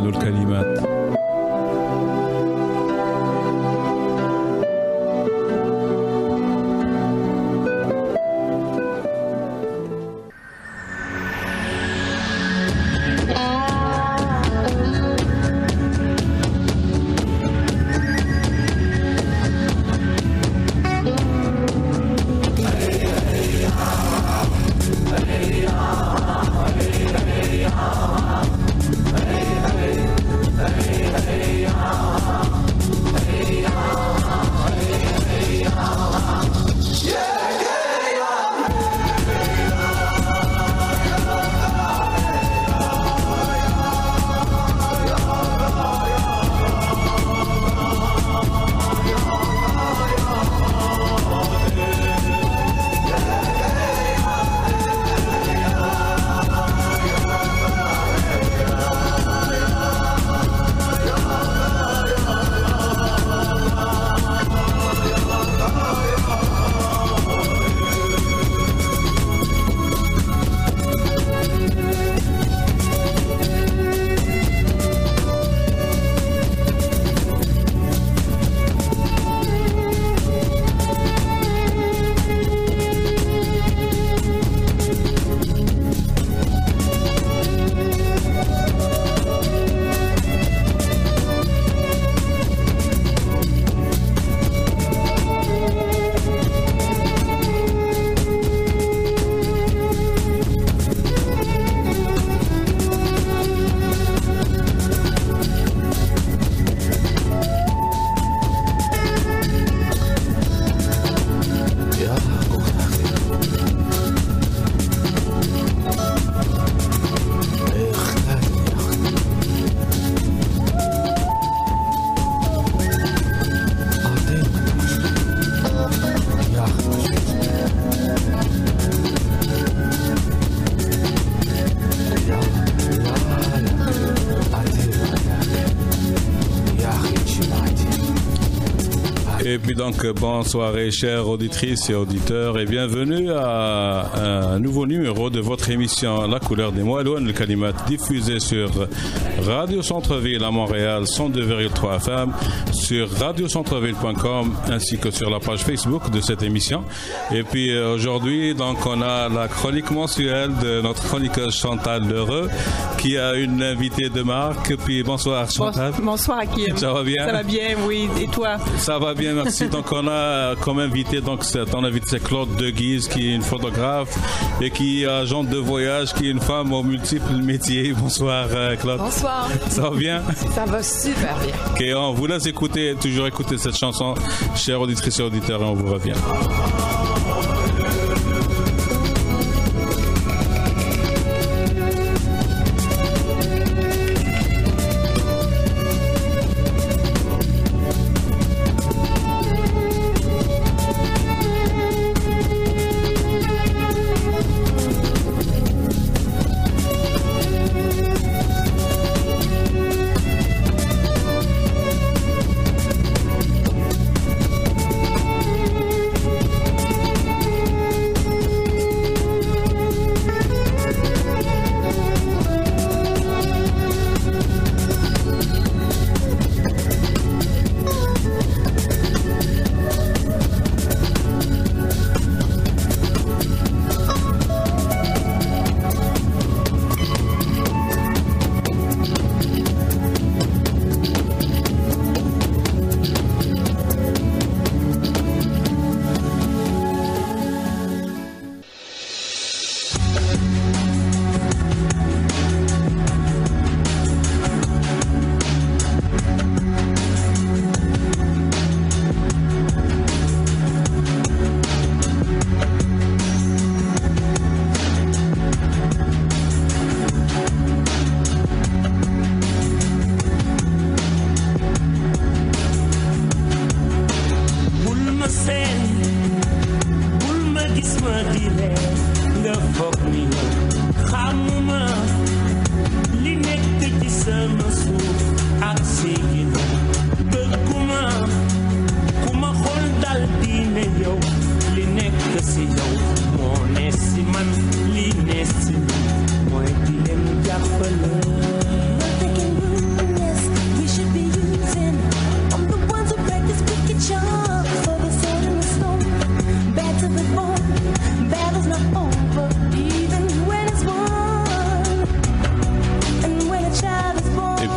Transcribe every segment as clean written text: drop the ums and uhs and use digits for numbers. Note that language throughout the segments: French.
de le kalimat. Et puis donc, bonne soirée, chères auditrices et auditeurs, et bienvenue à un nouveau numéro de votre émission La couleur des mots, le kalimat, diffusée sur Radio-Centreville à Montréal, 102,3 FM, sur Radio-Centreville.com, ainsi que sur la page Facebook de cette émission. Et puis aujourd'hui, donc, on a la chronique mensuelle de notre chroniqueuse Chantal L'Heureux, qui a une invitée de marque. Puis bonsoir Chantal. Bonsoir Akim. Ça va bien? Ça va bien, oui. Et toi? Ça va bien, merci. Donc on a comme invité, donc ton invité c'est Clôde De Guise, qui est une photographe et qui est agente de voyage, qui est une femme aux multiples métiers. Bonsoir Clôde. Bonsoir. Ça va bien? Ça va super bien. Ok, on vous laisse écouter, toujours écouter cette chanson, chères auditrices et auditeurs, et on vous revient.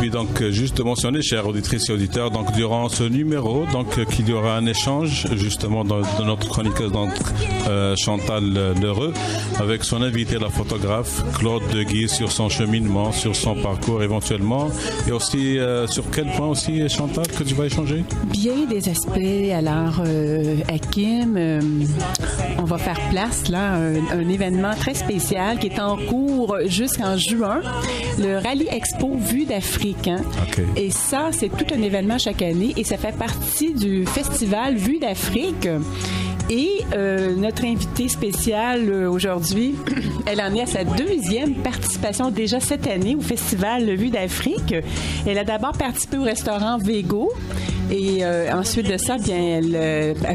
puis donc juste mentionner, chers auditrices et auditeurs, donc durant ce numéro, donc qu'il y aura un échange justement de notre chroniqueuse Chantal L'Heureux avec son invité, la photographe Clôde De Guise, sur son cheminement, sur son parcours éventuellement, et aussi sur quel point aussi, Chantal, que tu vas échanger? Bien des aspects. Alors Akim, on va faire place là un événement très spécial qui est en cours jusqu'en juin, le Rallye Expo Vue d'Afrique. Hein? Okay. Et ça, c'est tout un événement chaque année et ça fait partie du festival Vue d'Afrique. Et notre invitée spéciale aujourd'hui, elle en est à sa deuxième participation déjà cette année au festival Vue d'Afrique. Elle a d'abord participé au restaurant Végo. Et ensuite de ça, bien,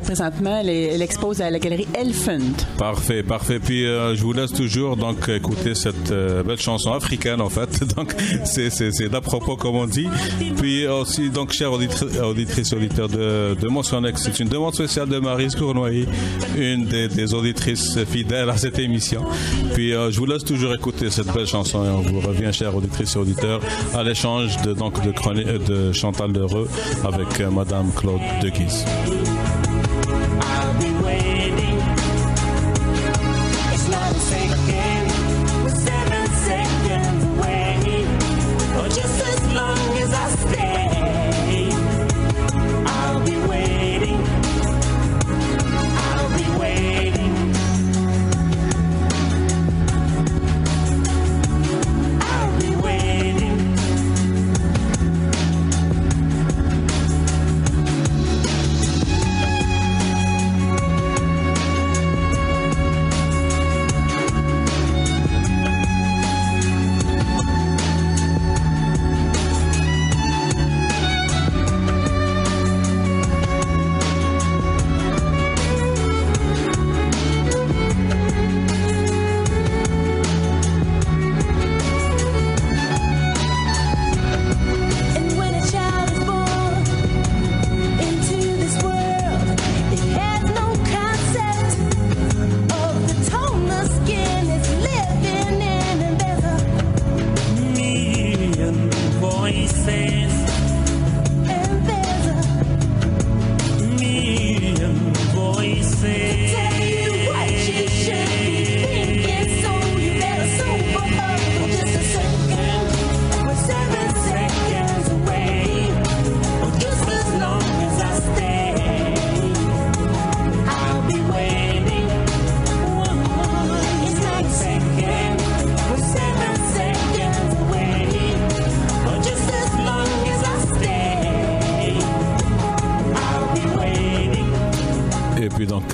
présentement, elle expose à la galerie Elfund. Parfait, parfait. Puis je vous laisse toujours donc écouter cette belle chanson africaine, en fait. Donc c'est d'à propos, comme on dit. Puis aussi, donc, chers auditrices et auditeurs de Montsonnex, c'est une demande spéciale de Maryse Cournoyer, une des auditrices fidèles à cette émission. Puis je vous laisse toujours écouter cette belle chanson et on vous revient, chers auditrices et auditeurs, à l'échange de Chantal L'Heureux avec Madame Clôde De Guise.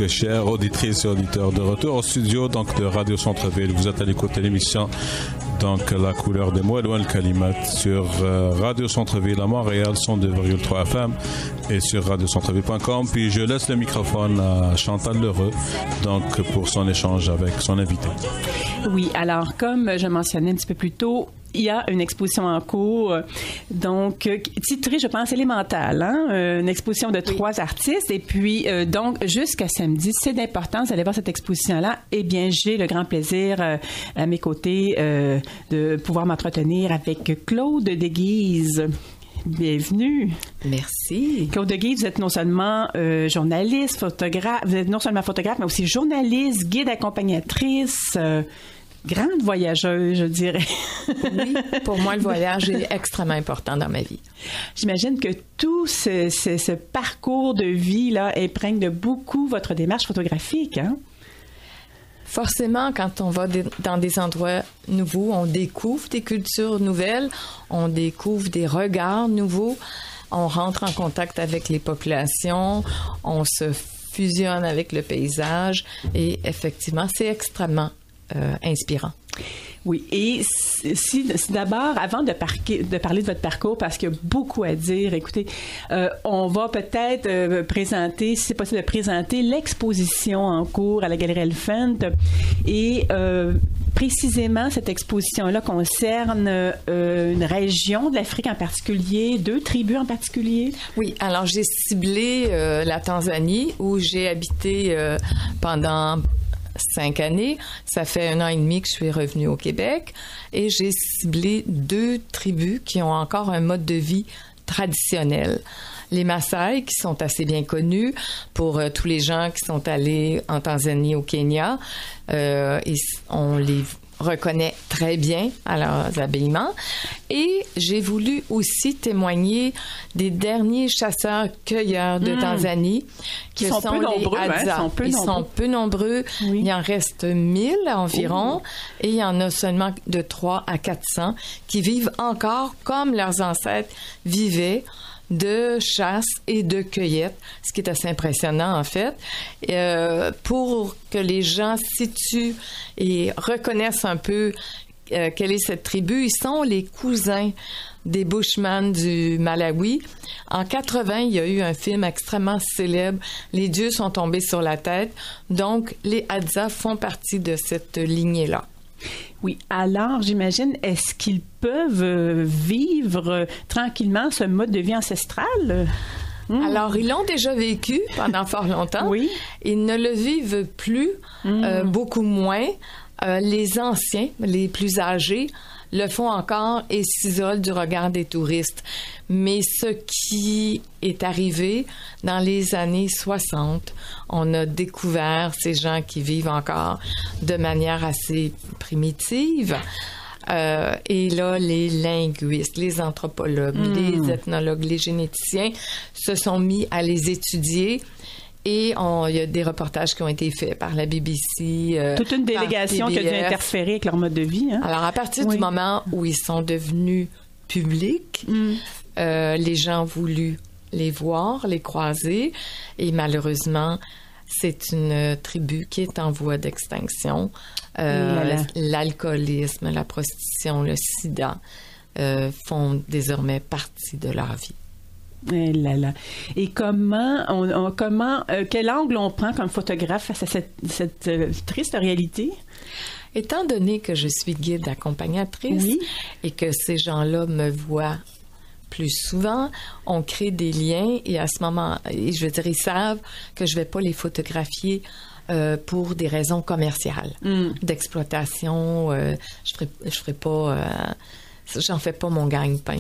Chers auditrices et auditeurs, de retour au studio donc de Radio-Centreville, vous êtes à l'écoute de l'émission donc La couleur des mots, de le kalimat, sur Radio-Centreville à Montréal, 102,3 FM et sur Radio-Centreville.com. Puis je laisse le microphone à Chantal L'Heureux donc pour son échange avec son invité. Oui, alors comme je mentionnais un petit peu plus tôt, il y a une exposition en cours, donc titrée, je pense, Élémentale, hein? Une exposition de trois artistes. Et puis, donc, jusqu'à samedi, c'est d'importance d'aller voir cette exposition-là. Eh bien, j'ai le grand plaisir à mes côtés de pouvoir m'entretenir avec Clôde De Guise. Bienvenue. Merci. Clôde De Guise, vous êtes non seulement journaliste, photographe, vous êtes non seulement photographe, mais aussi journaliste, guide accompagnatrice. Grande voyageuse, je dirais. Oui, pour moi, le voyage est extrêmement important dans ma vie. J'imagine que tout ce parcours de vie-là imprègne de beaucoup votre démarche photographique, hein? Forcément, quand on va dans des endroits nouveaux, on découvre des cultures nouvelles, on découvre des regards nouveaux, on rentre en contact avec les populations, on se fusionne avec le paysage et effectivement, c'est extrêmement inspirant. Oui, et si d'abord, avant de parler de votre parcours, parce qu'il y a beaucoup à dire, écoutez, on va peut-être présenter, si c'est possible de présenter, l'exposition en cours à la Galerie Elfund. Et précisément, cette exposition-là concerne une région de l'Afrique en particulier, deux tribus en particulier. Oui, alors j'ai ciblé la Tanzanie, où j'ai habité pendant 5 années. Ça fait 1 an et demi que je suis revenue au Québec et j'ai ciblé 2 tribus qui ont encore un mode de vie traditionnel. Les Maasai, qui sont assez bien connus pour tous les gens qui sont allés en Tanzanie, au Kenya, et on les reconnaît très bien à leurs habillements. Et j'ai voulu aussi témoigner des derniers chasseurs-cueilleurs de Tanzanie, qui sont peu nombreux, les Hadza. Ils sont peu nombreux. Oui. Il en reste 1000 environ, et il y en a seulement de 3 à 400 qui vivent encore comme leurs ancêtres vivaient, de chasse et de cueillette, ce qui est assez impressionnant en fait. Pour que les gens situent et reconnaissent un peu quelle est cette tribu, ils sont les cousins des Bushmen du Malawi. En 80, il y a eu un film extrêmement célèbre, Les dieux sont tombés sur la tête. Donc, les Hadza font partie de cette lignée-là. Oui. Alors, j'imagine, est-ce qu'ils peuvent vivre tranquillement ce mode de vie ancestral? Alors, ils l'ont déjà vécu pendant fort longtemps. Oui. Ils ne le vivent plus, beaucoup moins. Les anciens, les plus âgés, le font encore et s'isolent du regard des touristes. Mais ce qui est arrivé dans les années 60, on a découvert ces gens qui vivent encore de manière assez primitive. Et là, les linguistes, les anthropologues, les ethnologues, les généticiens se sont mis à les étudier. Et il y a des reportages qui ont été faits par la BBC. Toute une délégation qui a dû interférer avec leur mode de vie. Hein? Alors, à partir du moment où ils sont devenus publics, les gens ont voulu les voir, les croiser. Et malheureusement, c'est une tribu qui est en voie d'extinction. L'alcoolisme, la prostitution, le sida font désormais partie de leur vie. Et comment, quel angle on prend comme photographe face à cette triste réalité? Étant donné que je suis guide accompagnatrice et que ces gens-là me voient plus souvent, on crée des liens et à ce moment, je veux dire, ils savent que je ne vais pas les photographier pour des raisons commerciales, d'exploitation. J'en fais pas mon gagne-pain,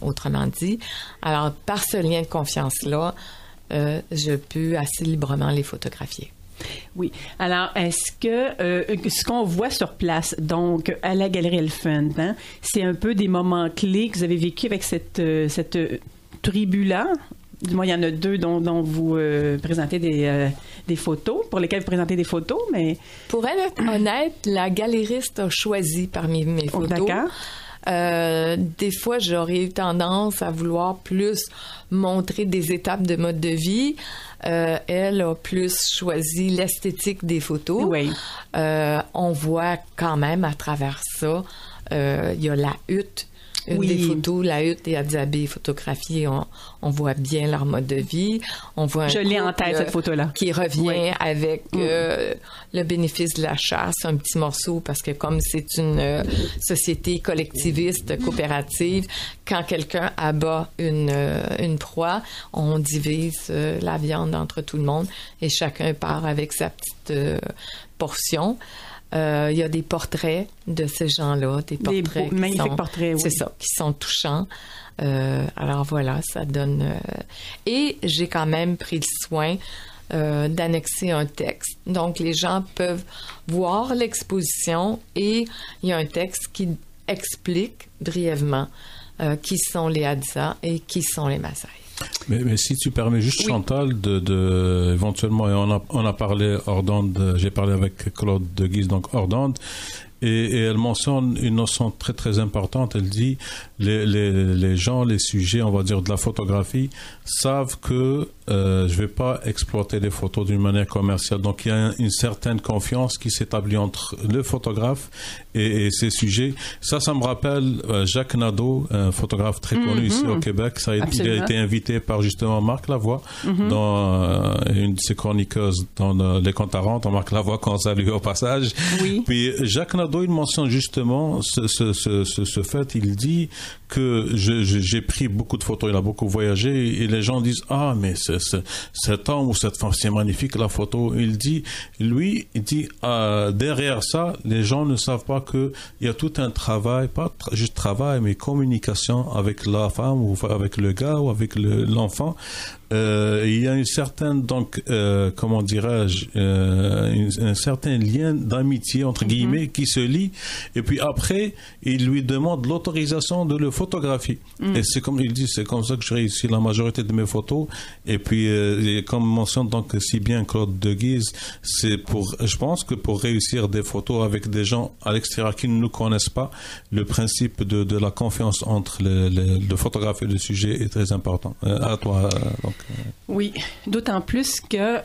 autrement dit. Alors, par ce lien de confiance-là, je peux assez librement les photographier. Oui. Alors, est-ce que ce qu'on voit sur place, donc à la Galerie Elfund, hein, c'est un peu des moments clés que vous avez vécu avec cette tribu-là? Du moins, il y en a 2 dont vous présentez des photos, pour lesquelles vous présentez des photos, mais... Pour être honnête, la galériste a choisi parmi mes photos. D'accord. Des fois, j'aurais eu tendance à vouloir plus montrer des étapes de mode de vie. Elle a plus choisi l'esthétique des photos. Oui. On voit quand même à travers ça, il y a la hutte. Des photos, la hutte des Hadzabés photographiées, on voit bien leur mode de vie. On voit je l'ai en tête, cette photo-là. Qui revient avec le bénéfice de la chasse, un petit morceau, parce que comme c'est une société collectiviste, coopérative, quand quelqu'un abat une proie, on divise la viande entre tout le monde et chacun part avec sa petite portion. Il y a des portraits de ces gens-là, magnifiques portraits, c'est ça, qui sont touchants. Alors voilà, ça donne. Et j'ai quand même pris le soin d'annexer un texte. Donc les gens peuvent voir l'exposition et il y a un texte qui explique brièvement qui sont les Hadza et qui sont les Maasai. Mais si tu permets juste, Chantal, éventuellement, et on a parlé hors d'onde, j'ai parlé avec Clôde De Guise, donc hors d'onde, et elle mentionne une notion très très importante. Elle dit les gens, les sujets, on va dire, de la photographie, savent que je ne vais pas exploiter les photos d'une manière commerciale. Donc il y a une certaine confiance qui s'établit entre le photographe et ses sujets. Ça me rappelle Jacques Nadeau, un photographe très connu ici au Québec. Il a été invité par justement Marc Lavoie, dans une de ses chroniqueuses dans Les Contes à Rendre, Marc Lavoie qu'on salue au passage. Oui. Puis Jacques Nadeau, il mentionne justement ce fait. Il dit que j'ai pris beaucoup de photos, il a beaucoup voyagé, et les gens disent « Ah, mais cet homme ou cette femme, c'est magnifique la photo. Il dit, lui, il dit derrière ça, les gens ne savent pas qu'il y a tout un travail, pas juste travail, mais communication avec la femme ou avec le gars ou avec l'enfant. Il y a une certaine, donc, comment dirais-je, un certain lien d'amitié, entre guillemets, qui se lie. Et puis après, il lui demande l'autorisation de le photographier. Et c'est comme il dit, c'est comme ça que je réussis la majorité de mes photos. Et puis, comme mentionne donc si bien Clôde De Guise, c'est pour, je pense que pour réussir des photos avec des gens à l'extérieur qui ne nous connaissent pas, le principe de la confiance entre le photographe et le sujet est très important. À toi, donc. Oui, d'autant plus que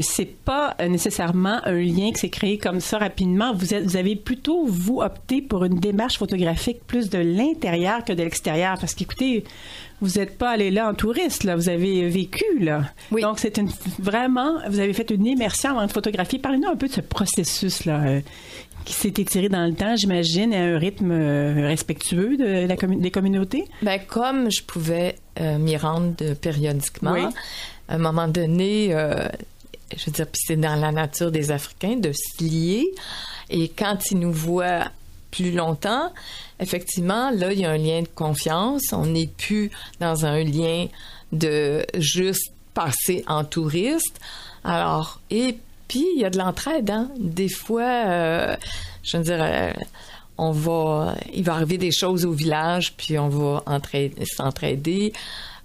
c'est pas nécessairement un lien qui s'est créé comme ça rapidement. Vous avez plutôt, vous, opté pour une démarche photographique plus de l'intérieur que de l'extérieur. Parce qu'écoutez, vous n'êtes pas allé là en touriste, là. Vous avez vécu, là. Oui. Donc, c'est vraiment, vous avez fait une immersion en photographie. Parlez-nous un peu de ce processus-là qui s'est étiré dans le temps, j'imagine, à un rythme respectueux de des communautés. Bien, comme je pouvais m'y rendre périodiquement, oui. À un moment donné, je veux dire, puis c'est dans la nature des Africains de se lier. Et quand ils nous voient plus longtemps, effectivement, là, il y a un lien de confiance. On n'est plus dans un lien de juste passer en touriste. Alors, et puis, il y a de l'entraide, hein? Des fois, je veux dire, il va arriver des choses au village, puis on va s'entraider.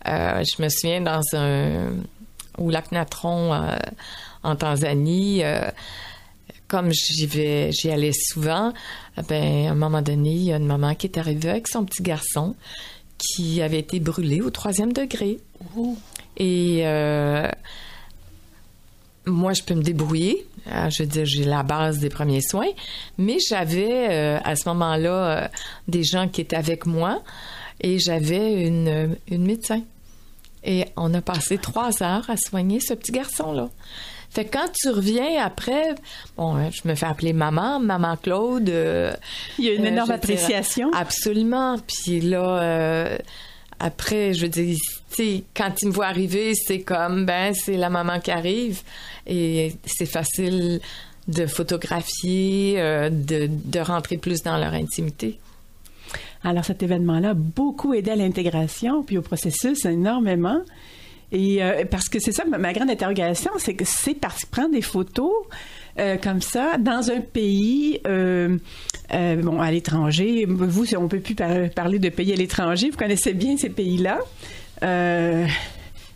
Je me souviens au lac Natron, en Tanzanie, comme j'y allais souvent, ben, à un moment donné, il y a une maman qui est arrivée avec son petit garçon qui avait été brûlé au 3e degré. Ouh. Et moi, je peux me débrouiller. Je veux dire, j'ai la base des premiers soins. Mais j'avais, à ce moment-là, des gens qui étaient avec moi et j'avais une médecin. Et on a passé 3 heures à soigner ce petit garçon-là. Fait que quand tu reviens après, bon, je me fais appeler maman Clôde. Il y a une énorme appréciation. Absolument. Puis là, après, je veux dire, tu sais, quand ils me voient arriver, c'est comme, ben, c'est la maman qui arrive. Et c'est facile de photographier, de rentrer plus dans leur intimité. Alors, cet événement-là a beaucoup aidé à l'intégration, puis au processus énormément. Et parce que c'est ça, ma grande interrogation, c'est que c'est parce que prendre des photos comme ça dans un pays, bon, à l'étranger, vous, si on ne peut plus parler de pays à l'étranger, vous connaissez bien ces pays-là,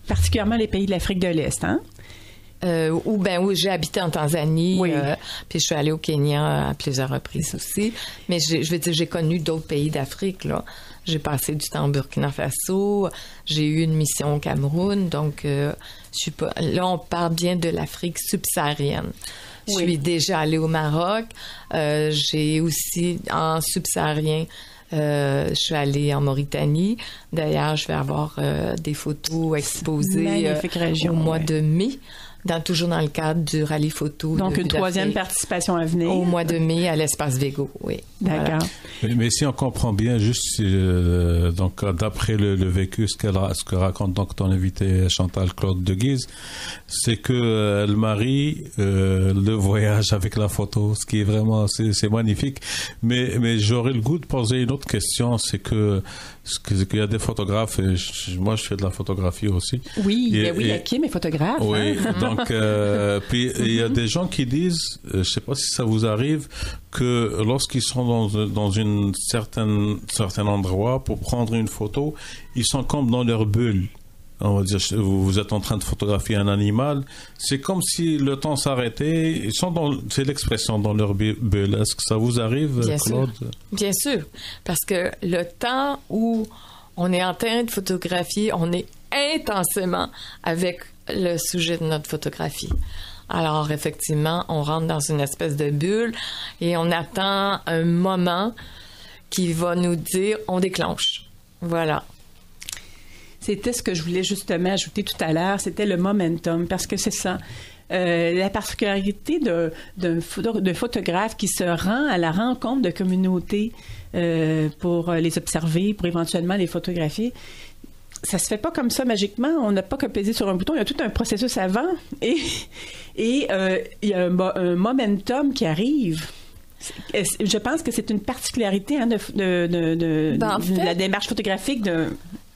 particulièrement les pays de l'Afrique de l'Est, hein? Où j'ai habité en Tanzanie, oui. Puis je suis allée au Kenya à plusieurs reprises aussi. Mais je veux dire, j'ai connu d'autres pays d'Afrique, là. J'ai passé du temps au Burkina Faso, j'ai eu une mission au Cameroun, donc je suis pas. Là, on parle bien de l'Afrique subsaharienne. Oui. Je suis déjà allée au Maroc, j'ai aussi en subsaharien. Je suis allée en Mauritanie. D'ailleurs, je vais avoir des photos exposées région, au mois de mai, toujours dans le cadre du rallye photo. Donc, une 3e participation à venir. Au mois de mai à l'espace Végo, oui. D'accord. Voilà. Mais si on comprend bien, juste donc d'après le vécu, ce que raconte donc ton invité Chantal Clôde De Guise, c'est que elle marie le voyage avec la photo, ce qui est vraiment, c'est magnifique. Mais j'aurais le goût de poser une autre question, c'est que qu'il y a des photographes, moi je fais de la photographie aussi. Oui, oui, Akim est photographe. Oui, hein? Donc, puis il y a des gens qui disent, je ne sais pas si ça vous arrive, que lorsqu'ils sont dans un certain endroit pour prendre une photo, ils sont comme dans leur bulle. On va dire, vous êtes en train de photographier un animal, c'est comme si le temps s'arrêtait, ils sont c'est l'expression dans leur bulle. Est-ce que ça vous arrive, bien Clôde? Sûr. Bien sûr, parce que le temps où on est en train de photographier, on est intensément avec le sujet de notre photographie. Alors, effectivement, on rentre dans une espèce de bulle et on attend un moment qui va nous dire « on déclenche ». Voilà. C'était ce que je voulais justement ajouter tout à l'heure, c'était le momentum, parce que c'est ça. La particularité d'un photographe qui se rend à la rencontre de communautés pour les observer, pour éventuellement les photographier, ça se fait pas comme ça magiquement. On n'a pas que peser sur un bouton. Il y a tout un processus avant et il y a un momentum qui arrive. Je pense que c'est une particularité de la démarche photographique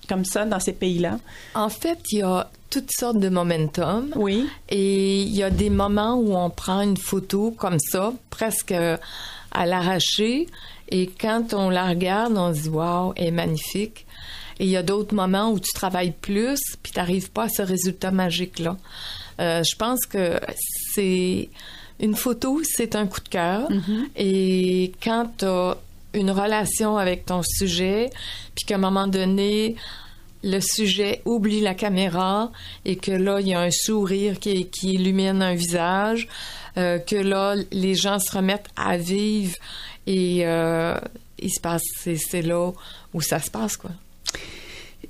comme ça dans ces pays-là. En fait, il y a toutes sortes de momentum. Oui. Et il y a des moments où on prend une photo comme ça, presque à l'arraché. Et quand on la regarde, on se dit « Wow, elle est magnifique ». Et il y a d'autres moments où tu travailles plus puis tu n'arrives pas à ce résultat magique-là. Je pense que c'est... Une photo, c'est un coup de cœur. Mm-hmm. Et quand tu as une relation avec ton sujet, puis qu'à un moment donné, le sujet oublie la caméra et que là, il y a un sourire qui illumine un visage, que là, les gens se remettent à vivre et il se passe, c'est là où ça se passe, quoi.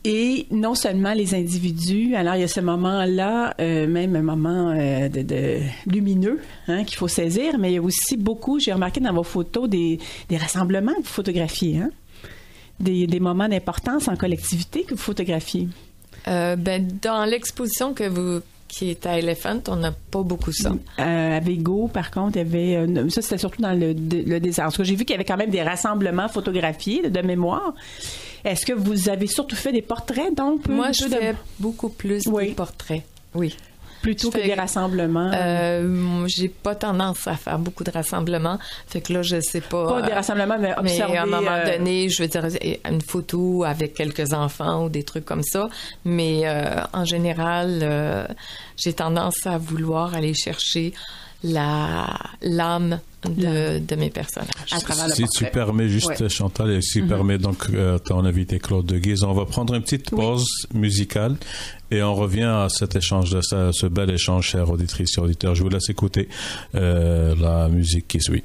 Et non seulement les individus, alors il y a ce moment-là, même un moment de lumineux qu'il faut saisir, mais il y a aussi beaucoup, j'ai remarqué dans vos photos, des rassemblements que vous photographiez, des moments d'importance en collectivité que vous photographiez. Dans l'exposition qui est à Elfund, on n'a pas beaucoup ça. À Végo, par contre, il y avait... Ça, c'était surtout dans le désert. Parce que j'ai vu qu'il y avait quand même des rassemblements photographiés de mémoire. Est-ce que vous avez surtout fait des portraits, donc? Moi, je fais beaucoup plus des portraits, oui. Plutôt que des rassemblements? J'ai pas tendance à faire beaucoup de rassemblements. Fait que là, je sais pas... Pas des rassemblements, mais observer... Mais à un moment donné, je veux dire, une photo avec quelques enfants ou des trucs comme ça. Mais en général, j'ai tendance à vouloir aller chercher l'âme de mes personnages. Si tu permets juste, Chantal, et si tu permets donc ton invité Clôde De Guise, on va prendre une petite pause musicale et on revient à cet échange, ce bel échange, chers auditrices et auditeurs. Je vous laisse écouter la musique qui suit.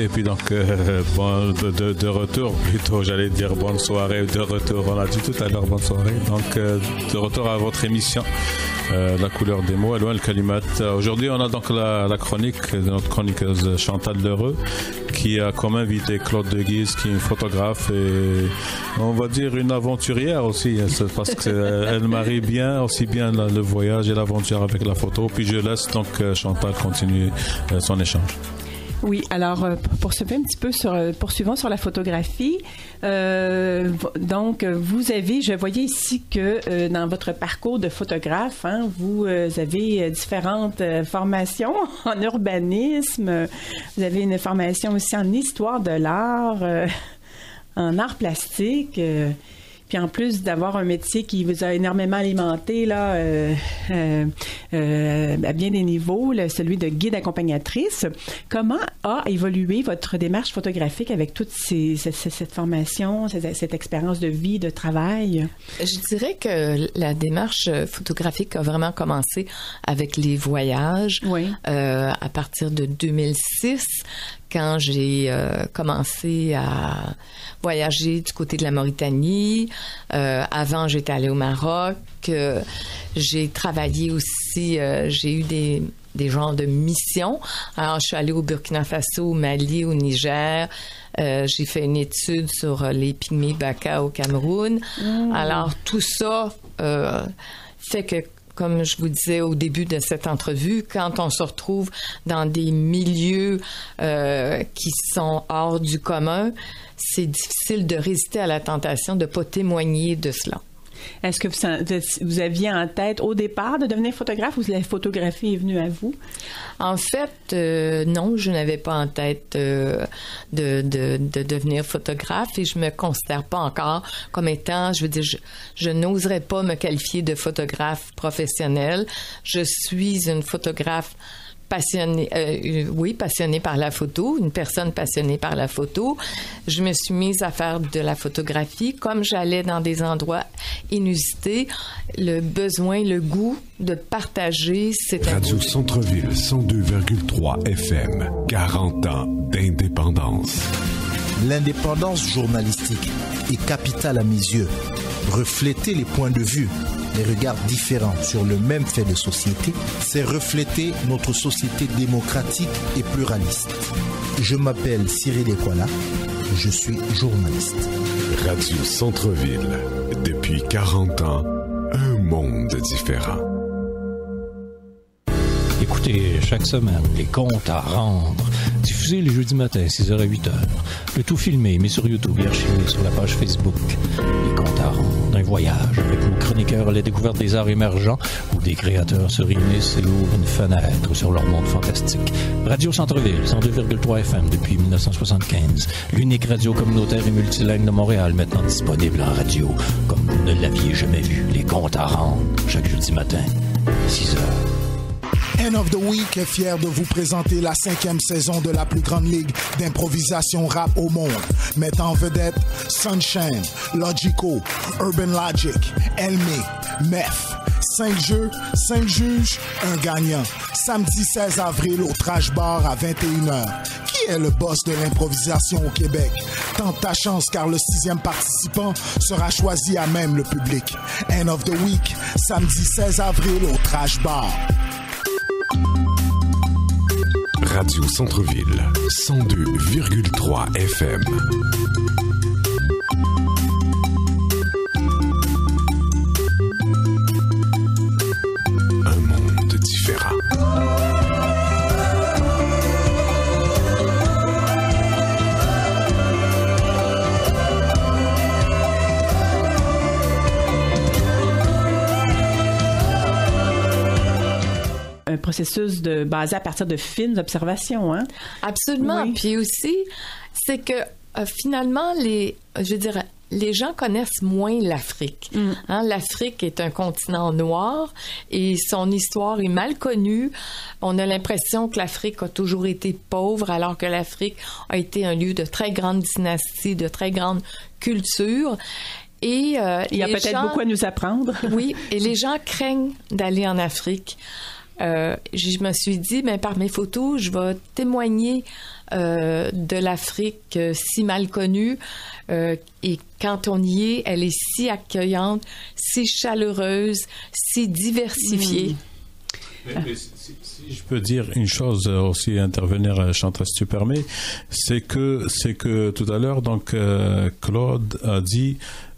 Et puis donc, bon, de retour plutôt, j'allais dire bonne soirée, de retour, on a dit tout à l'heure bonne soirée. Donc, de retour à votre émission, La couleur des mots, de le kalimat. Aujourd'hui, on a donc la chronique de notre chroniqueuse Chantal L'Heureux, qui a comme invité Clôde De Guise, qui est une photographe et on va dire une aventurière aussi, parce qu'elle marie bien, aussi bien le voyage et l'aventure avec la photo. Puis je laisse donc Chantal continuer son échange. Oui, alors poursuivons sur la photographie. Donc, vous avez, je voyais ici que dans votre parcours de photographe, hein, vous avez différentes formations en urbanisme. Vous avez une formation aussi en histoire de l'art, en art plastique. Puis en plus d'avoir un métier qui vous a énormément alimenté là, à bien des niveaux, là, celui de guide accompagnatrice, comment a évolué votre démarche photographique avec toute cette formation, cette expérience de vie, de travail? Je dirais que la démarche photographique a vraiment commencé avec les voyages, oui. À partir de 2006. Quand j'ai commencé à voyager du côté de la Mauritanie, avant j'étais allée au Maroc, j'ai travaillé aussi, j'ai eu des genres de missions. Alors je suis allée au Burkina Faso, au Mali, au Niger. J'ai fait une étude sur les pygmées Baka au Cameroun. Mmh. Alors tout ça fait que, comme je vous disais au début de cette entrevue, quand on se retrouve dans des milieux qui sont hors du commun, c'est difficile de résister à la tentation de ne pas témoigner de cela. Est-ce que vous aviez en tête au départ de devenir photographe ou la photographie est venue à vous? En fait, non, je n'avais pas en tête de devenir photographe et je ne me considère pas encore comme étant, je veux dire, je n'oserais pas me qualifier de photographe professionnelle. Je suis une photographe passionnée, passionnée par la photo, une personne passionnée par la photo. Je me suis mise à faire de la photographie. Comme j'allais dans des endroits inusités, le besoin, le goût de partager, c'est... Radio-Centreville, 102,3 FM, 40 ans d'indépendance. L'indépendance journalistique est capitale à mes yeux. Refléter les points de vue, les regards différents sur le même fait de société, c'est refléter notre société démocratique et pluraliste. Je m'appelle Cyril Ekwala, je suis journaliste. Radio Centreville, depuis 40 ans, un monde différent. Écoutez chaque semaine Les Contes à Rendre, diffusés les jeudis matins 6h à 8h. Le tout filmé, mais sur YouTube et archivé sur la page Facebook. Les Contes à Rendre, un voyage avec nos chroniqueurs à la découverte des arts émergents où des créateurs se réunissent et ouvrent une fenêtre sur leur monde fantastique. Radio Centreville, 102,3 FM depuis 1975. L'unique radio communautaire et multilingue de Montréal, maintenant disponible en radio comme vous ne l'aviez jamais vu. Les Contes à Rendre, chaque jeudi matin, 6h. End of the Week est fier de vous présenter la 5e saison de la plus grande ligue d'improvisation rap au monde, mettant en vedette Sunshine, Logico, Urban Logic, Elmé, Mef. 5 jeux, 5 juges, un gagnant. Samedi 16 avril au Trash Bar à 21h. Qui est le boss de l'improvisation au Québec? Tente ta chance car le 6e participant sera choisi à même le public. End of the Week, samedi 16 avril au Trash Bar. Radio Centreville, 102,3 FM. Un monde différent. Un processus basé à partir de fines observations, hein? Absolument. Oui. Puis aussi, c'est que finalement, les gens connaissent moins l'Afrique. Mm. Hein? L'Afrique est un continent noir et son histoire est mal connue. On a l'impression que l'Afrique a toujours été pauvre, alors que l'Afrique a été un lieu de très grandes dynasties, de très grandes cultures. Et il y a peut-être beaucoup à nous apprendre. Oui, et les gens craignent d'aller en Afrique. je me suis dit, ben, par mes photos, je vais témoigner de l'Afrique si mal connue. Et quand on y est, elle est si accueillante, si chaleureuse, si diversifiée. Mmh. Mais si je peux dire une chose aussi, intervenir, Chantal, si tu permets, c'est que tout à l'heure, donc, Clôde a dit...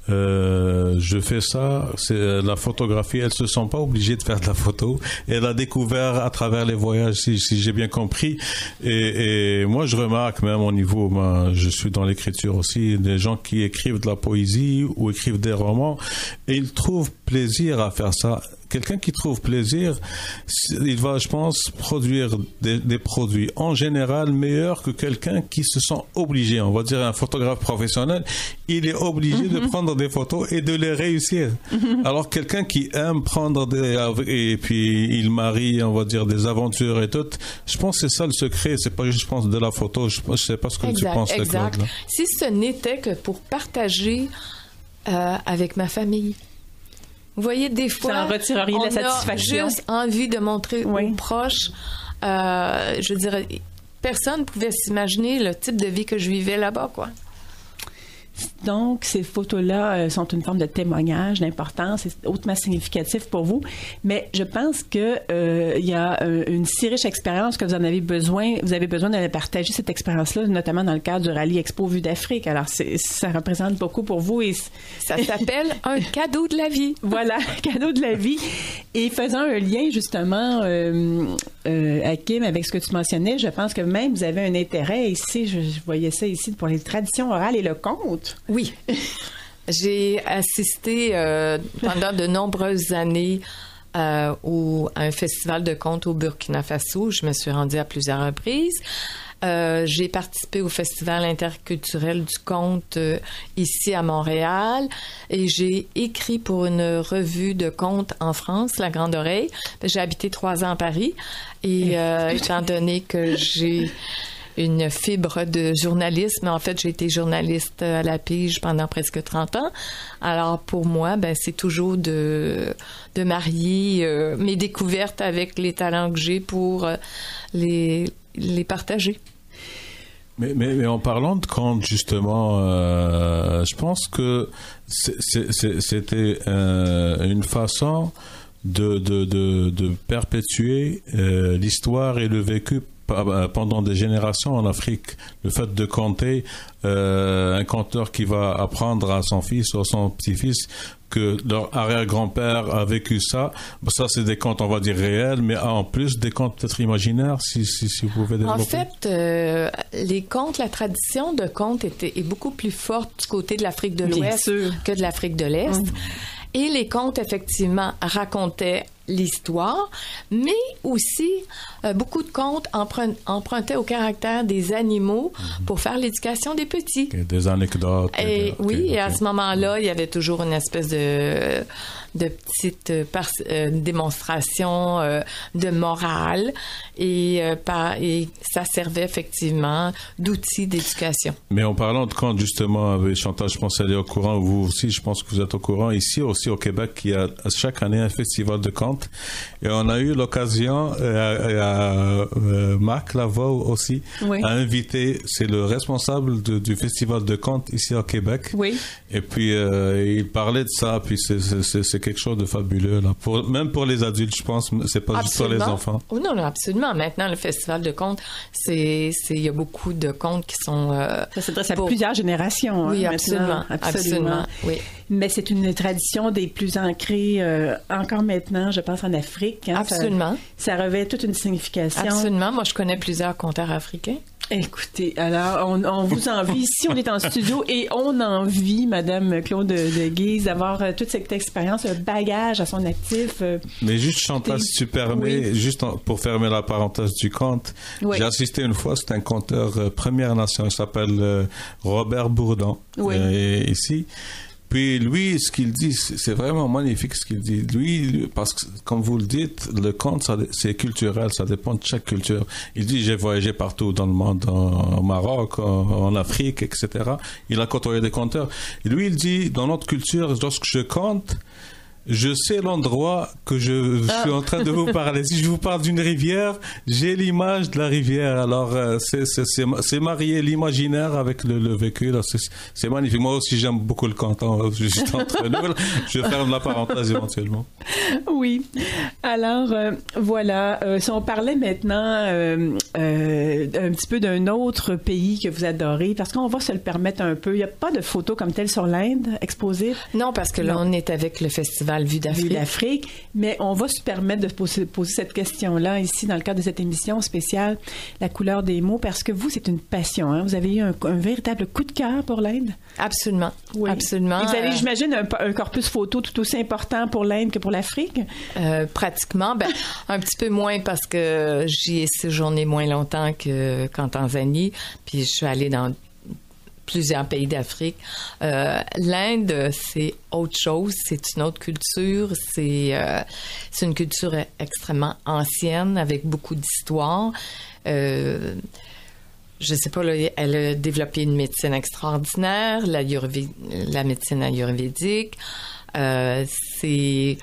je fais ça, c'est la photographie, elles se sont pas obligées de faire de la photo, elle a découvert à travers les voyages, si j'ai bien compris, et moi je remarque même au niveau, ben, je suis dans l'écriture aussi, des gens qui écrivent de la poésie ou écrivent des romans, et ils trouvent plaisir à faire ça. Quelqu'un qui trouve plaisir, il va, je pense, produire des produits en général meilleurs que quelqu'un qui se sent obligé. On va dire un photographe professionnel, il est obligé de prendre des photos et de les réussir. Alors quelqu'un qui aime prendre et puis il marie, on va dire, des aventures et tout. Je pense que c'est ça le secret. C'est pas juste, je pense, de la photo. Je sais pas ce que tu penses. Exact. Claude, si ce n'était que pour partager avec ma famille. Vous voyez, des fois, ça en retire rien de la satisfaction. On a juste envie de montrer aux proches. Je dirais, personne ne pouvait s'imaginer le type de vie que je vivais là-bas, quoi. Donc, ces photos-là sont une forme de témoignage d'importance, c'est hautement significatif pour vous. Mais je pense que il y a une si riche expérience que vous en avez besoin. Vous avez besoin de partager cette expérience-là, notamment dans le cadre du Rallye Expo Vue d'Afrique. Alors, ça représente beaucoup pour vous et ça s'appelle un cadeau de la vie. Voilà, cadeau de la vie. Et faisant un lien justement, Akim, avec ce que tu mentionnais, je pense que même vous avez un intérêt ici. Je voyais ça ici pour les traditions orales et le conte. Oui, j'ai assisté pendant de nombreuses années à un festival de contes au Burkina Faso. Je me suis rendue à plusieurs reprises. J'ai participé au festival interculturel du conte ici à Montréal et j'ai écrit pour une revue de contes en France, La Grande Oreille. J'ai habité 3 ans à Paris et étant donné que j'ai... une fibre de journalisme. En fait, j'ai été journaliste à la pige pendant presque 30 ans. Alors, pour moi, ben, c'est toujours de marier mes découvertes avec les talents que j'ai pour les partager. Mais en parlant de contes, justement, je pense que c'était une façon de perpétuer l'histoire et le vécu pendant des générations en Afrique. Le fait de compter, un conteur qui va apprendre à son fils ou à son petit-fils que leur arrière-grand-père a vécu ça, ça c'est des contes, on va dire, réels, mais en plus des contes peut-être imaginaires, si vous pouvez développer. En fait, les contes, la tradition de contes est beaucoup plus forte du côté de l'Afrique de l'Ouest que de l'Afrique de l'Est. Mmh. Et les contes, effectivement, racontaient l'histoire, mais aussi beaucoup de contes empruntaient au caractère des animaux pour faire l'éducation des petits. Okay, des anecdotes. Et à ce moment-là, il y avait toujours une espèce de petite démonstration de morale et ça servait effectivement d'outil d'éducation. Mais en parlant de contes, justement, avec Chantal, je pense qu'elle est au courant, vous aussi, je pense que vous êtes au courant. Ici aussi au Québec, il y a chaque année un festival de contes. Et on a eu l'occasion, Marc Lavoie aussi, a invité, c'est le responsable du festival de contes ici au Québec. Oui. Et puis, il parlait de ça, puis c'est quelque chose de fabuleux, là. Même pour les adultes, je pense, c'est pas juste pour les enfants. Oh non, non, absolument. Maintenant, le festival de contes, il y a beaucoup de contes qui sont... ça s'adresse à plusieurs générations. Oui, hein, absolument, absolument. Oui. Mais c'est une tradition des plus ancrées encore maintenant, je pense, en Afrique. Hein, absolument. Ça revêt toute une signification. Absolument. Moi, je connais plusieurs conteurs africains. Écoutez, alors, on vous envie, ici, on est en studio, et on envie, Madame Clôde De Guise, d'avoir toute cette expérience, un bagage à son actif. Mais juste, Chantal, si tu permets, juste pour fermer la parenthèse du conte, j'ai assisté une fois, c'est un conteur Première Nation, il s'appelle Robert Bourdon, ici. Puis lui, ce qu'il dit, c'est vraiment magnifique ce qu'il dit. Lui, parce que, comme vous le dites, le conte, c'est culturel, ça dépend de chaque culture. Il dit, j'ai voyagé partout dans le monde, au Maroc, en Afrique, etc. Il a côtoyé des conteurs. Et lui, il dit, dans notre culture, lorsque je compte, je sais l'endroit que je suis en train de vous parler. Si je vous parle d'une rivière, j'ai l'image de la rivière. Alors, c'est marier l'imaginaire avec le vécu. C'est magnifique. Moi aussi, j'aime beaucoup le canton. Juste entre nous. Je vais faire de la parenthèse éventuellement. Oui. Alors, voilà. Si on parlait maintenant un petit peu d'un autre pays que vous adorez, parce qu'on va se le permettre un peu. Il n'y a pas de photos comme telles sur l'Inde exposées? Non, parce que là, on est avec le festival Vue d'Afrique, mais on va se permettre de poser cette question-là ici dans le cadre de cette émission spéciale La couleur des mots, parce que vous, c'est une passion. Hein? Vous avez eu un véritable coup de cœur pour l'Inde? Absolument. Oui. Absolument. Et vous avez, j'imagine, un corpus photo tout aussi important pour l'Inde que pour l'Afrique? Pratiquement. Ben, un petit peu moins parce que j'y ai séjourné moins longtemps qu'en Tanzanie, puis je suis allée dans plusieurs pays d'Afrique. L'Inde, c'est autre chose, c'est une autre culture, c'est une culture extrêmement ancienne avec beaucoup d'histoire. Je sais pas, là, elle a développé une médecine extraordinaire, la médecine ayurvédique. C'est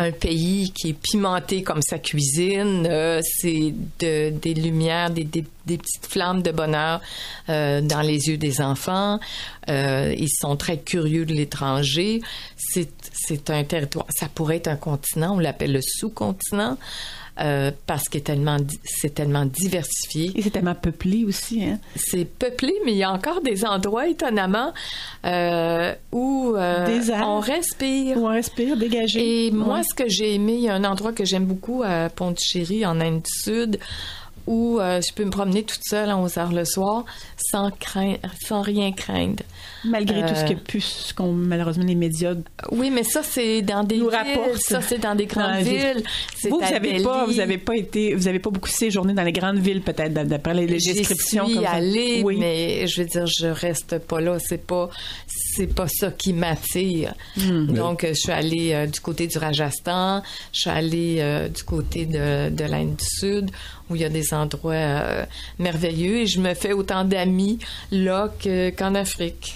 un pays qui est pimenté comme sa cuisine, c'est des lumières, des petites flammes de bonheur dans les yeux des enfants. Ils sont très curieux de l'étranger. C'est un territoire, ça pourrait être un continent, on l'appelle le sous-continent, parce que c'est tellement diversifié. Et c'est tellement peuplé aussi. Hein? C'est peuplé, mais il y a encore des endroits, étonnamment, où on respire. Où on respire, dégagé. Et moi, ce que j'ai aimé, il y a un endroit que j'aime beaucoup à Pondichéry, en Inde du Sud, où je peux me promener toute seule à 11h le soir sans rien craindre. Malgré tout ce qu'ont malheureusement les médias. Oui, mais ça, c'est dans des villes, ça, c'est dans des grandes villes. Vous, vous n'avez pas beaucoup séjourné dans les grandes villes, peut-être, d'après les descriptions. J'y suis allée, oui. Mais je veux dire, je reste pas là. C'est pas ça qui m'attire. Mmh. Donc, je suis allée du côté du Rajasthan, je suis allée du côté de l'Inde du Sud, où il y a des endroits merveilleux, et je me fais autant d'amis là qu'en Afrique.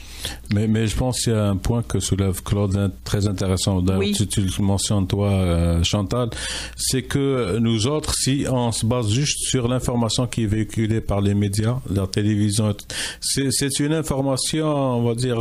Mais je pense qu'il y a un point que soulève Clôde, très intéressant, oui. Tu le mentionnes, toi, Chantal, c'est que nous autres, si on se base juste sur l'information qui est véhiculée par les médias, la télévision, c'est une information, on va dire,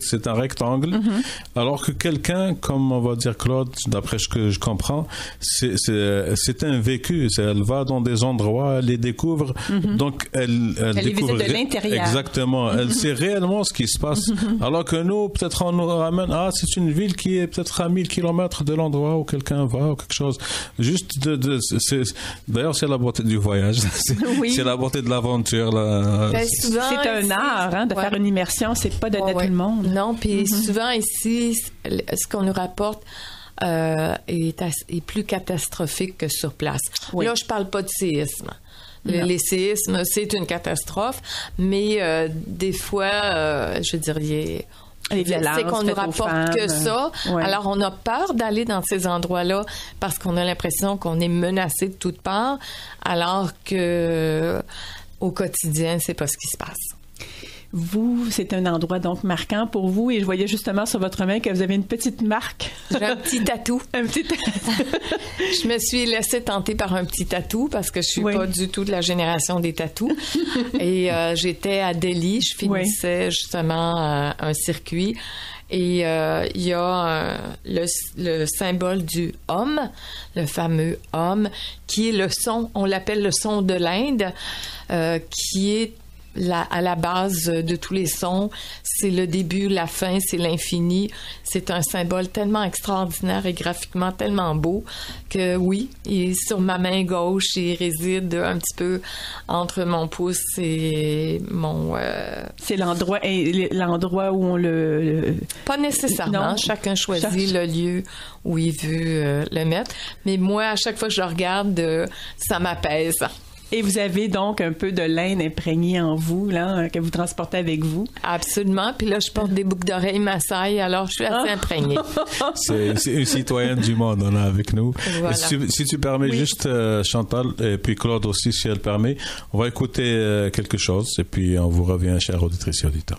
c'est un rectangle, mm-hmm. alors que quelqu'un, comme on va dire Clôde, d'après ce que je comprends, c'est un vécu, elle va dans des endroits, elle les découvre, mm-hmm. donc elle découvre les visite de l'intérieur. Exactement, mm-hmm. elle sait réellement ce qui se passe. Alors que nous, peut-être on nous ramène, c'est une ville qui est peut-être à 1000 km de l'endroit où quelqu'un va ou quelque chose. Juste d'ailleurs, c'est la beauté du voyage. C'est oui. la beauté de l'aventure. C'est un art de faire une immersion, c'est pas donné à tout le monde. Non, puis souvent ici, ce qu'on nous rapporte est plus catastrophique que sur place. Oui. Là, je parle pas de séisme. Les séismes, c'est une catastrophe, mais des fois, je dirais, c'est qu'on ne rapporte que ça. Ouais. Alors, on a peur d'aller dans ces endroits-là parce qu'on a l'impression qu'on est menacé de toutes parts, alors que au quotidien, c'est pas ce qui se passe. Vous, c'est un endroit donc marquant pour vous, et je voyais justement sur votre main que vous avez une petite marque. J'ai un petit tatou. Un petit tatou. Je me suis laissée tenter par un petit tatou parce que je suis pas du tout de la génération des tatous. Et j'étais à Delhi, je finissais justement un circuit, et il y a le symbole du om, le fameux om, qui est le son, on l'appelle le son de l'Inde, qui est à la base de tous les sons. C'est le début, la fin, c'est l'infini. C'est un symbole tellement extraordinaire et graphiquement tellement beau que oui, et sur ma main gauche, il réside un petit peu entre mon pouce et mon... C'est l'endroit où on le... Pas nécessairement. Non. Chacun choisit le lieu où il veut le mettre. Mais moi, à chaque fois que je le regarde, ça m'apaise. Et vous avez donc un peu de l'Inde imprégnée en vous, là, que vous transportez avec vous. Absolument. Puis là, je porte des boucles d'oreilles Maasai, alors je suis assez imprégnée. C'est une citoyenne du monde, on a avec nous. Voilà. Si tu permets juste, Chantal, et puis Clôde aussi, si elle permet, on va écouter quelque chose, et puis on vous revient, chère auditrice et auditeur.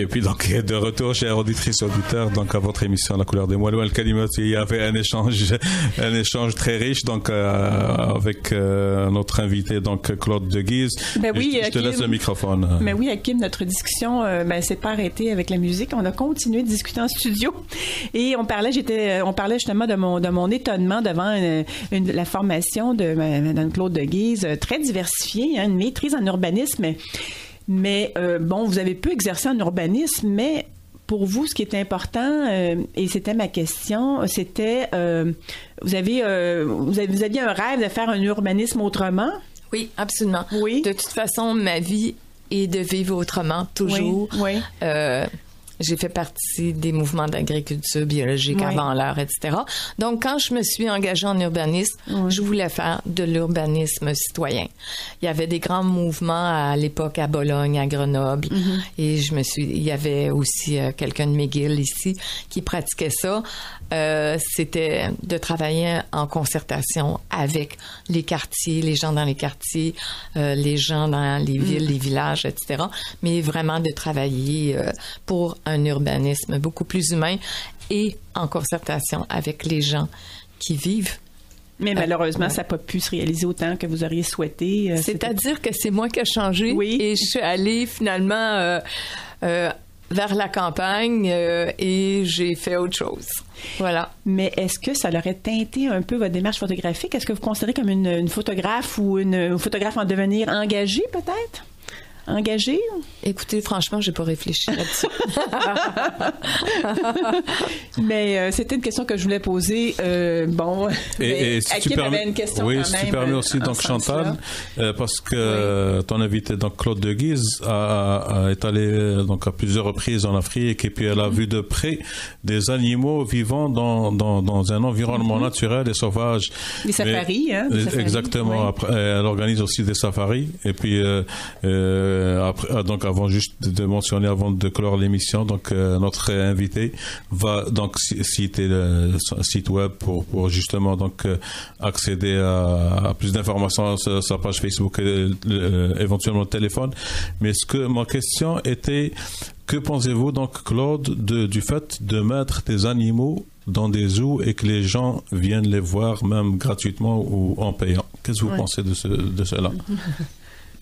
Et puis donc de retour, chers auditrices et auditeurs, donc à votre émission La couleur des mots, de le kalimat. Il y avait un échange très riche donc avec notre invité donc Clôde De Guise. Ben oui, je te laisse le microphone. Mais oui, Akim, notre discussion s'est pas arrêtée avec la musique. On a continué de discuter en studio et on parlait justement de mon étonnement devant la formation de Mme Clôde De Guise, très diversifiée, hein, une maîtrise en urbanisme. Mais vous avez pu exercer en urbanisme, mais pour vous, ce qui est important, et c'était ma question, c'était vous aviez un rêve de faire un urbanisme autrement? Oui, absolument. Oui. De toute façon, ma vie est de vivre autrement, toujours. Oui, oui. J'ai fait partie des mouvements d'agriculture biologique, oui, avant l'heure, etc. Donc, quand je me suis engagée en urbanisme, oui, je voulais faire de l'urbanisme citoyen. Il y avait des grands mouvements à l'époque à Bologne, à Grenoble, mm-hmm, et il y avait aussi quelqu'un de McGill ici qui pratiquait ça. C'était de travailler en concertation avec les quartiers, les gens dans les quartiers, les gens dans les villes, mm, les villages, etc. Mais vraiment de travailler pour un urbanisme beaucoup plus humain et en concertation avec les gens qui vivent. Mais malheureusement, ça n'a pas pu se réaliser autant que vous auriez souhaité. C'est-à-dire que c'est moi qui ai changé, oui, et je suis allée finalement vers la campagne et j'ai fait autre chose. Voilà. Mais est-ce que ça leur a teinté un peu votre démarche photographique? Est-ce que vous considérez comme une photographe ou une photographe en devenir engagée peut-être? Engagée? Écoutez, franchement, j'ai pas réfléchi là-dessus. Mais c'était une question que je voulais poser. Avait une question. Oui, quand si même, tu permets aussi, donc Chantal, parce que oui, ton invité, donc Clôde De Guise, est allé donc à plusieurs reprises en Afrique et puis elle a, mm-hmm, vu de près des animaux vivant dans un environnement, mm-hmm, naturel et sauvage. Les safaris, hein? Exactement. Oui. Après, elle organise aussi des safaris et puis après, donc avant juste de mentionner, avant de clore l'émission, donc notre invité va donc citer le site web pour justement donc accéder à plus d'informations sur sa page Facebook et éventuellement le téléphone. Mais ce que ma question était, que pensez-vous donc, Clôde, du fait de mettre des animaux dans des zoos et que les gens viennent les voir même gratuitement ou en payant? Qu'est-ce que vous, ouais, pensez de cela?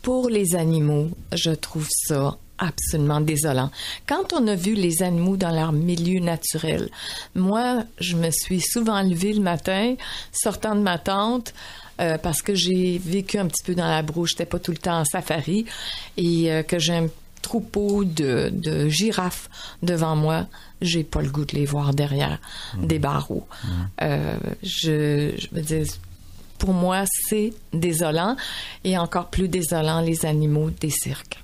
Pour les animaux, je trouve ça absolument désolant. Quand on a vu les animaux dans leur milieu naturel, moi, je me suis souvent levée le matin, sortant de ma tente, parce que j'ai vécu un petit peu dans la brousse, j'étais pas tout le temps en safari, et que j'ai un troupeau de girafes devant moi, j'ai pas le goût de les voir derrière, mmh, des barreaux. Mmh. Je me dis... Pour moi, c'est désolant et encore plus désolant les animaux des cirques.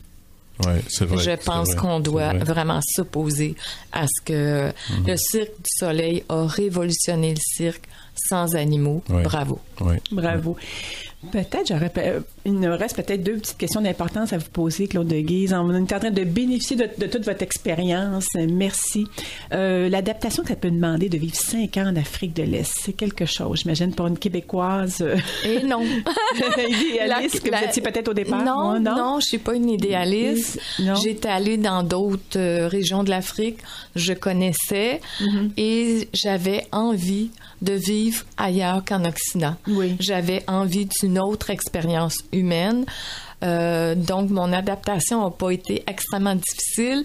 Oui, c'est vrai. Je pense qu'on doit vraiment s'opposer à ce que, mm-hmm, le Cirque du Soleil a révolutionné le cirque sans animaux. Oui. Bravo. Oui. Bravo. Oui. Peut-être, il me reste peut-être deux petites questions d'importance à vous poser, Clôde De Guise. On est en train de bénéficier de toute votre expérience. Merci. L'adaptation que ça peut demander de vivre 5 ans en Afrique de l'Est, c'est quelque chose, j'imagine, pour une Québécoise. Et non. Idéaliste que vous étiez peut-être au départ. Non, non, je ne suis pas une idéaliste. Non. J'étais allée dans d'autres régions de l'Afrique, je connaissais, mm-hmm, et j'avais envie de vivre ailleurs qu'en Occident. Oui. J'avais envie d'une autre expérience humaine. Donc, mon adaptation n'a pas été extrêmement difficile.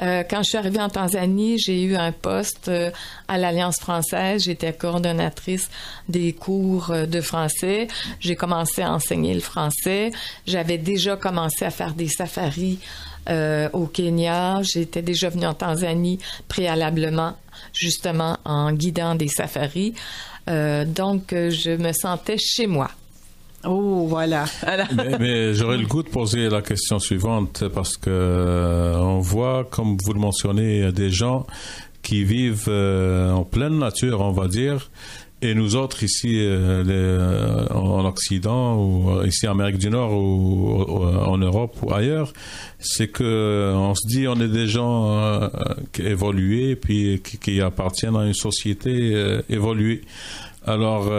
Quand je suis arrivée en Tanzanie, j'ai eu un poste à l'Alliance française. J'étais coordonnatrice des cours de français. J'ai commencé à enseigner le français. J'avais déjà commencé à faire des safaris au Kenya. J'étais déjà venue en Tanzanie préalablement, justement, en guidant des safaris. Donc, je me sentais chez moi. Oh, voilà. Mais j'aurais le goût de poser la question suivante parce que on voit, comme vous le mentionnez, des gens qui vivent en pleine nature, on va dire, et nous autres ici en Occident ou ici en Amérique du Nord ou en Europe ou ailleurs, c'est que on se dit on est des gens évolués puis qui appartiennent à une société évoluée. Alors,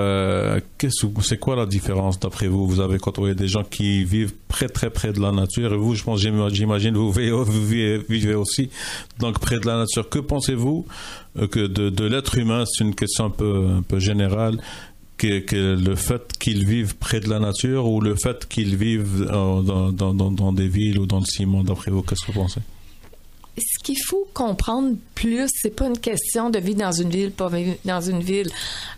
c'est quoi la différence d'après vous? Vous avez côtoyé des gens qui vivent très près de la nature, et vous, je pense, j'imagine, vous vivez aussi donc près de la nature. Que pensez-vous que de l'être humain? C'est une question un peu générale. Que le fait qu'ils vivent près de la nature ou le fait qu'ils vivent dans des villes ou dans le ciment, d'après vous, qu'est-ce que vous pensez? Ce qu'il faut comprendre plus, c'est pas une question de vivre dans une ville, pas vivre dans une ville.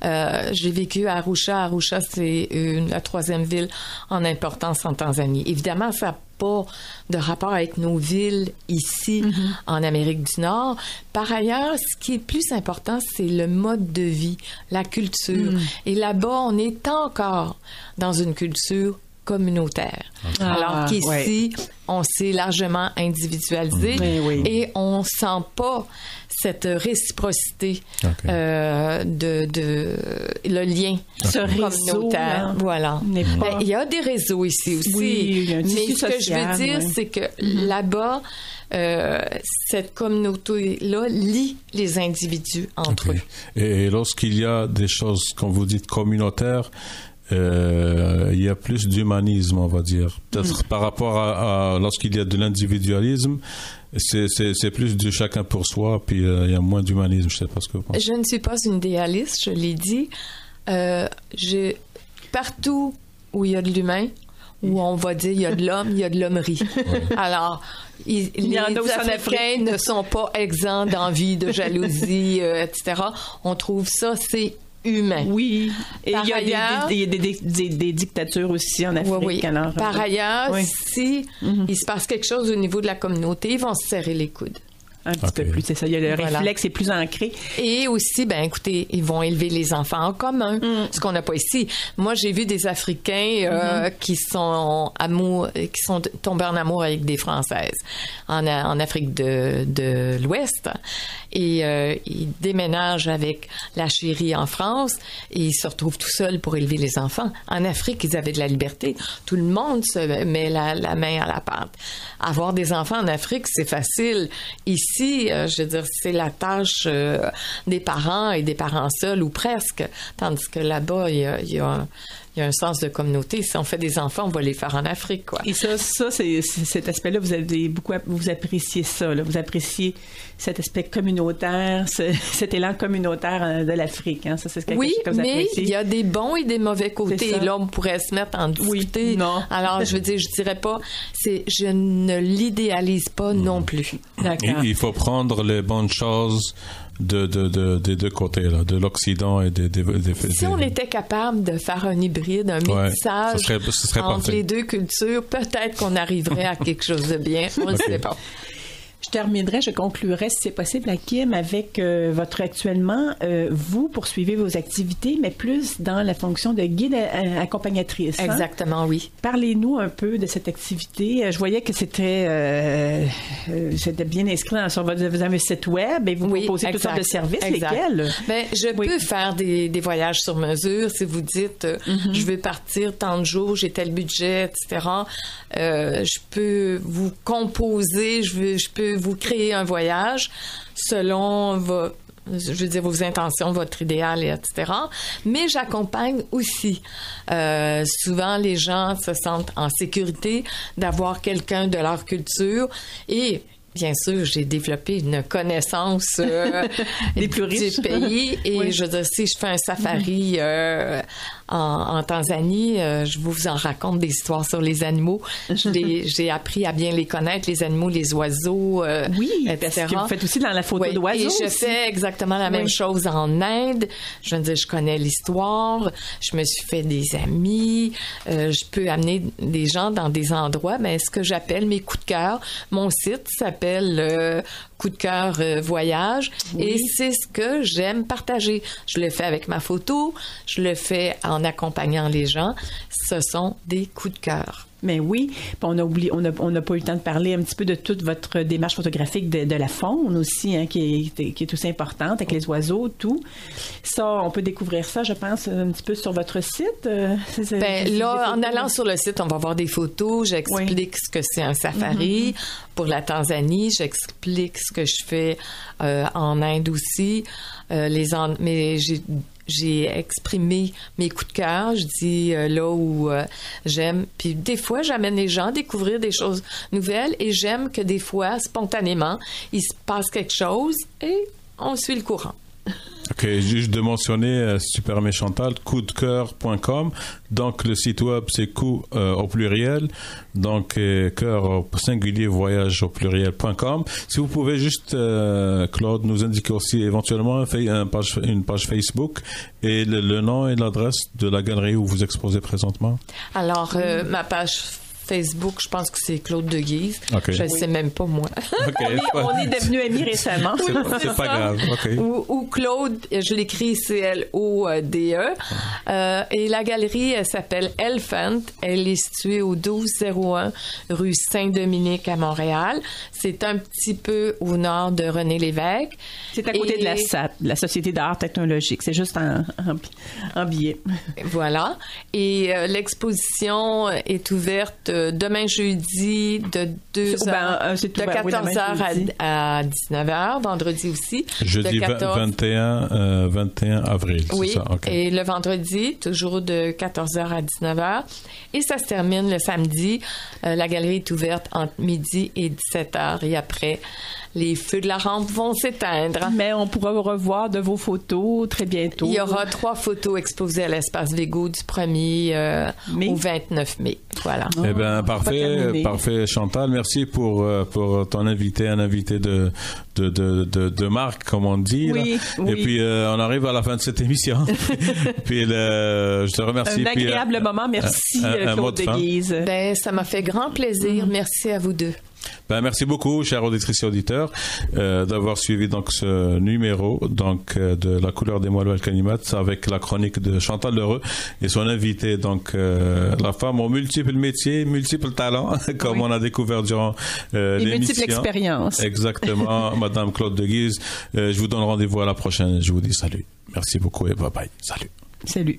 J'ai vécu à Arusha. Arusha, c'est la troisième ville en importance en Tanzanie. Évidemment, ça n'a pas de rapport avec nos villes ici, en Amérique du Nord. Par ailleurs, ce qui est plus important, c'est le mode de vie, la culture. Et là-bas, on est encore dans une culture communautaire. Alors qu'ici, on s'est largement individualisé et on ne sent pas cette réciprocité de le lien communautaire. Voilà. Ben, il y a des réseaux ici aussi. Oui, mais ce que je veux dire, c'est que là-bas, cette communauté-là lie les individus entre eux. Et lorsqu'il y a des choses, comme vous dites, communautaires, il y a plus d'humanisme, on va dire. Peut-être par rapport à lorsqu'il y a de l'individualisme, c'est plus du chacun pour soi, puis il y a moins d'humanisme. Je ne sais pas ce que vous pensez. Je ne suis pas une idéaliste, je l'ai dit. Partout où il y a de l'humain, où on va dire il y a de l'homme, il y a de l'hommerie. Alors, les Africains ne sont pas exempts d'envie, de jalousie, etc. On trouve ça, c'est humain. Oui. Et il y a des dictatures aussi en Afrique. Alors, par ailleurs, si il se passe quelque chose au niveau de la communauté, ils vont se serrer les coudes. Un petit peu plus, c'est ça. Il y a le réflexe est plus ancré. Et aussi, ben écoutez, ils vont élever les enfants en commun, ce qu'on n'a pas ici. Moi, j'ai vu des Africains qui sont tombés en amour avec des Françaises en Afrique de l'Ouest. Et ils déménagent avec la chérie en France et ils se retrouvent tout seuls pour élever les enfants. En Afrique, ils avaient de la liberté. Tout le monde se met la main à la pâte. Avoir des enfants en Afrique, c'est facile. Ici, je veux dire, c'est la tâche des parents et des parents seuls ou presque. Tandis que là-bas, il y a un sens de communauté. Si on fait des enfants, on va les faire en Afrique, quoi. Et ça c'est cet aspect-là, vous avez beaucoup, vous appréciez ça, là. Vous appréciez cet aspect communautaire, cet élan communautaire de l'Afrique. Hein. Ça, c'est quelque chose que vous appréciez. Oui, mais il y a des bons et des mauvais côtés. Là, on pourrait se mettre en discuter. Alors, je veux dire, je dirais pas, je ne l'idéalise pas non plus. D'accord. Il faut prendre les bonnes choses des deux côtés, là, de l'Occident et des... Si on était capable de faire un hybride, un mixage entre les deux cultures, peut-être qu'on arriverait à quelque chose de bien, on ne sait pas. Je terminerai, je conclurai, si c'est possible, Akim, avec actuellement, vous poursuivez vos activités, mais plus dans la fonction de guide accompagnatrice. Exactement, hein? Oui. Parlez-nous un peu de cette activité. Je voyais que c'était bien inscrit sur votre site web et vous proposez toutes sortes de services, lesquels? Bien, je peux faire des voyages sur mesure. Si vous dites, je veux partir tant de jours, j'ai tel budget, etc., je peux vous composer, je peux vous créez un voyage selon vos intentions, votre idéal, etc. Mais j'accompagne aussi. Souvent, les gens se sentent en sécurité d'avoir quelqu'un de leur culture et... Bien sûr, j'ai développé une connaissance des plus riches du pays. Et je veux dire, si je fais un safari en Tanzanie, je vous en raconte des histoires sur les animaux. J'ai appris à bien les connaître, les animaux, les oiseaux, etc. Parce que vous faites aussi dans la photo d'oiseaux. Et je fais exactement la même chose en Inde. Je veux dire, je connais l'histoire, je me suis fait des amis, je peux amener des gens dans des endroits, mais ce que j'appelle mes coups de cœur, mon site s'appelle Coupdecoeur voyage et c'est ce que j'aime partager. Je le fais avec ma photo, je le fais en accompagnant les gens. Ce sont des coups de cœur. Mais oui, on n'a pas eu le temps de parler un petit peu de toute votre démarche photographique de la faune aussi, hein, qui est aussi importante, avec les oiseaux, tout. Ça, on peut découvrir ça, je pense, un petit peu sur votre site. En allant sur le site, on va voir des photos. J'explique ce que c'est un safari pour la Tanzanie. J'explique ce que je fais en Inde aussi. Mais j'ai j'ai exprimé mes coups de cœur, je dis là où j'aime. Puis des fois, j'amène les gens à découvrir des choses nouvelles et j'aime que des fois, spontanément, il se passe quelque chose et on suit le courant. OK, juste de mentionner, si tu permets Chantal, coupdecoeur.com. Donc le site web c'est coup au pluriel, donc cœur au singulier, voyage au pluriel.com. Si vous pouvez juste, Clôde, nous indiquer aussi éventuellement une page Facebook et le nom et l'adresse de la galerie où vous exposez présentement. Alors ma page Facebook, je pense que c'est Clôde De Guise. Okay. Je ne sais même pas, moi. Okay. On est devenus amis récemment. C'est pas grave. Okay. Ou Clôde, je l'écris C-L-O-D-E. Et la galerie, elle s'appelle Elfund. Elle est située au 1201 rue Saint-Dominique à Montréal. C'est un petit peu au nord de René Lévesque. C'est à côté de la SAT, la Société d'art technologique. C'est juste en billet. Voilà. Et l'exposition est ouverte demain jeudi de 14h à 19h, vendredi aussi. Jeudi 21 avril. Oui, ça, okay. Et le vendredi, toujours de 14h à 19h. Et ça se termine le samedi. La galerie est ouverte entre midi et 17h. Et après, les feux de la rampe vont s'éteindre. Mais on pourra revoir de vos photos très bientôt. Il y aura 3 photos exposées à l'espace Végo du 1er au 29 mai. Voilà. Oh, eh bien, parfait, Chantal. Merci pour ton invité, un invité de marque, comme on dit. Oui, oui. Et puis, on arrive à la fin de cette émission. Puis, je te remercie. Un agréable moment. Merci, Clôde De Guise. Ben, ça m'a fait grand plaisir. Merci à vous deux. Ben, merci beaucoup, chers auditrices et auditeurs, d'avoir suivi donc ce numéro de La couleur des mots, de le kalimat, avec la chronique de Chantal L'Heureux et son invité, donc la femme aux multiples métiers, multiples talents, comme on a découvert durant l'émission. Multiples expériences. Exactement, Madame Clôde De Guise. Je vous donne rendez-vous à la prochaine. Je vous dis salut. Merci beaucoup et bye bye. Salut. Salut.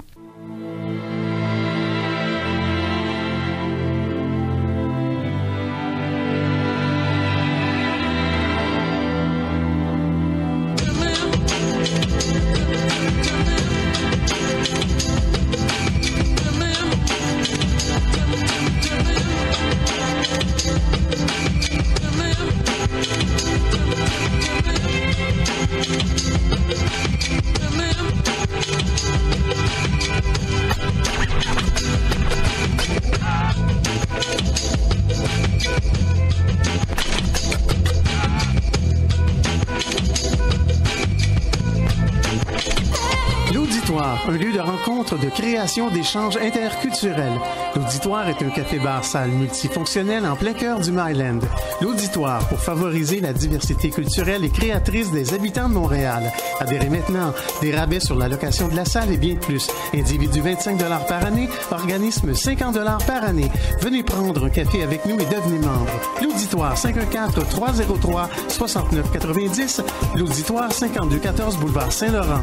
De création d'échanges interculturels. L'Auditoire est un café-bar-salle multifonctionnel en plein cœur du Myland. L'Auditoire, pour favoriser la diversité culturelle et créatrice des habitants de Montréal. Adhérez maintenant, des rabais sur la location de la salle et bien plus. Individu 25 $ par année, organisme 50 $ par année. Venez prendre un café avec nous et devenez membre. L'Auditoire, 514-303-6990. L'Auditoire, 5214 boulevard Saint-Laurent.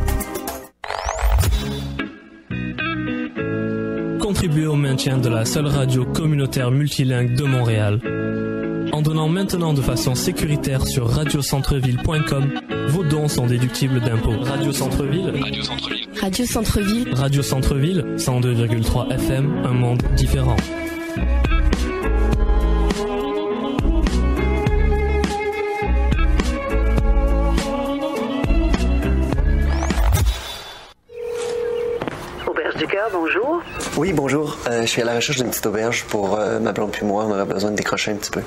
Contribuer au maintien de la seule radio communautaire multilingue de Montréal. En donnant maintenant de façon sécuritaire sur radiocentreville.com, vos dons sont déductibles d'impôts. Radio-Centreville. Radio-Centreville. Radio-Centreville. Radio-Centreville, 102,3 FM, un monde différent. Bonjour. Oui, bonjour. Je suis à la recherche d'une petite auberge pour ma blonde puis moi. On aurait besoin de décrocher un petit peu.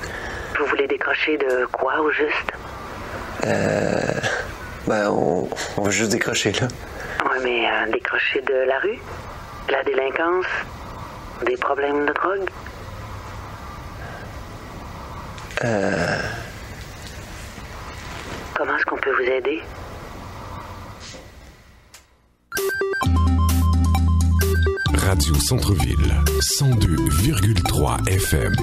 Vous voulez décrocher de quoi, au juste? Ben, on veut juste décrocher, là. Oui, mais décrocher de la rue? De la délinquance? Des problèmes de drogue? Comment est-ce qu'on peut vous aider? Radio Centreville, 102,3 FM.